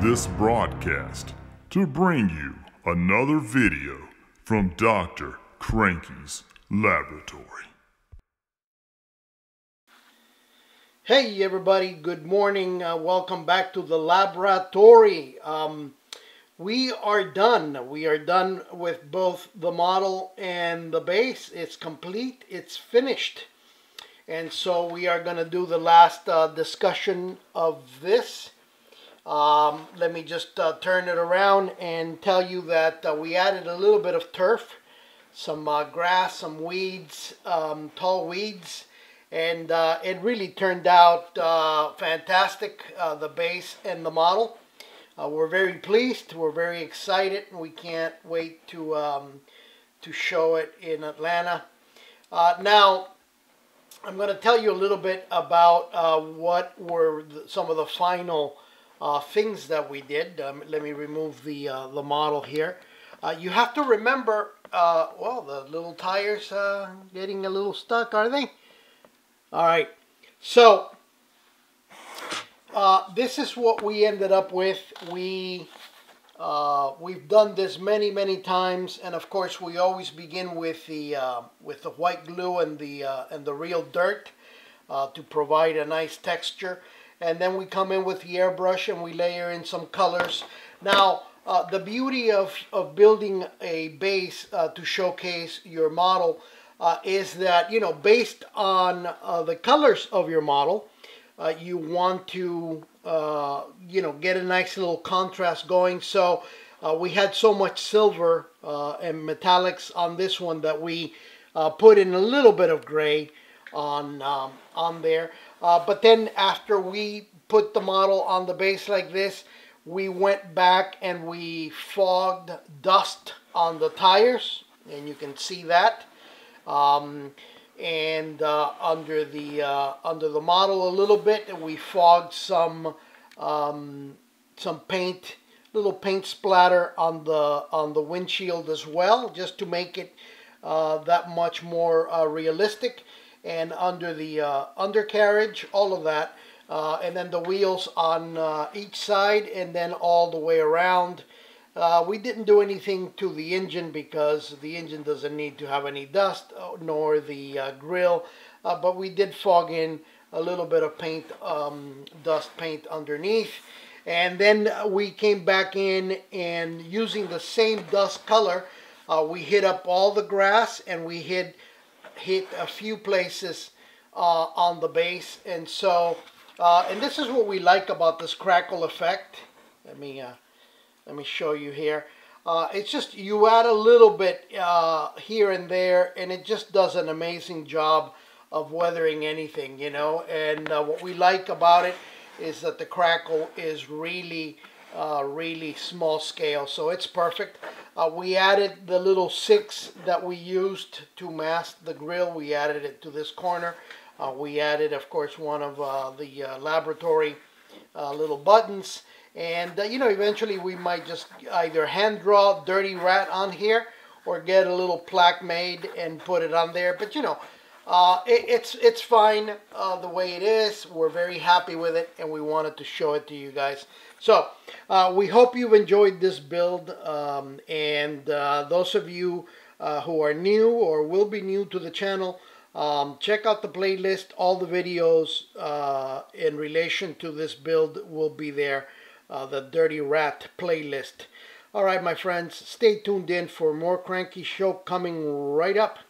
this broadcast to bring you another video from Dr. Cranky's laboratory. Hey everybody, good morning. Welcome back to the laboratory. We are done. We are done with both the model and the base. It's complete. It's finished. And so we are going to do the last discussion of this. Let me just turn it around and tell you that we added a little bit of turf, some grass, some weeds, tall weeds, and it really turned out fantastic, the base and the model. We're very pleased, we're very excited, and we can't wait to show it in Atlanta. Now, I'm going to tell you a little bit about what were some of the final things that we did. Let me remove the model here. You have to remember, well, the little tires getting a little stuck, are they? All right. So this is what we ended up with. We've done this many times, and of course we always begin with the white glue and the real dirt to provide a nice texture. And then we come in with the airbrush and we layer in some colors. Now, the beauty of building a base to showcase your model is that, you know, based on the colors of your model, you want to, you know, get a nice little contrast going. So we had so much silver and metallics on this one that we put in a little bit of gray on there. But then after we put the model on the base like this, we went back and we fogged dust on the tires, and you can see that. And under the model a little bit, and we fogged some paint, little paint splatter on the windshield as well, just to make it that much more realistic. And under the undercarriage, all of that, and then the wheels on each side, and then all the way around. We didn't do anything to the engine because the engine doesn't need to have any dust, nor the grill, but we did fog in a little bit of paint, dust paint underneath. And then we came back in, and using the same dust color, we hit up all the grass, and we hit a few places on the base. And so and this is what we like about this crackle effect. Let me show you here. It's just you add a little bit here and there, and it just does an amazing job of weathering anything, you know. And what we like about it is that the crackle is really really small scale, so it's perfect. We added the little 6 that we used to mask the grill. We added it to this corner. We added, of course, one of the laboratory little buttons. And, you know, eventually we might just either hand draw Dirty Rat on here or get a little plaque made and put it on there. But, you know, it's fine the way it is. We're very happy with it, and we wanted to show it to you guys. So we hope you've enjoyed this build, and those of you who are new or will be new to the channel, check out the playlist. All the videos in relation to this build will be there, the Dirty Rat playlist. All right, my friends, stay tuned in for more Cranky Show coming right up.